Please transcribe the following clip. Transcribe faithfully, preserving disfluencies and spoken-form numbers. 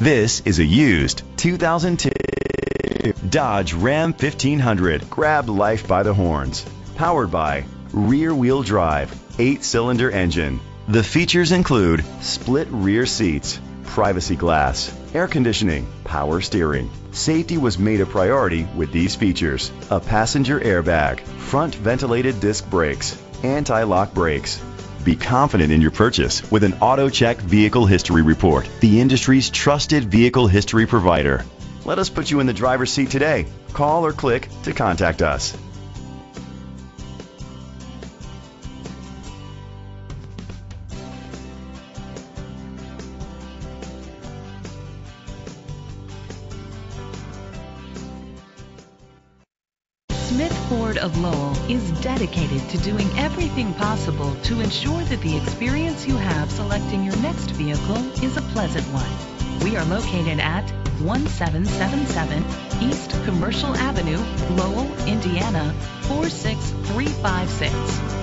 This is a used two thousand two Dodge Ram fifteen hundred. Grab life by the horns. Powered by rear-wheel drive, eight-cylinder engine. The features include split rear seats, privacy glass, air conditioning, power steering. Safety was made a priority with these features: a passenger airbag, front ventilated disc brakes, anti-lock brakes. Be confident in your purchase with an AutoCheck Vehicle History Report, the industry's trusted vehicle history provider. Let us put you in the driver's seat today. Call or click to contact us. Smith Ford of Lowell is dedicated to doing everything possible to ensure that the experience you have selecting your next vehicle is a pleasant one. We are located at one seven seven seven East Commercial Avenue, Lowell, Indiana four six three five six.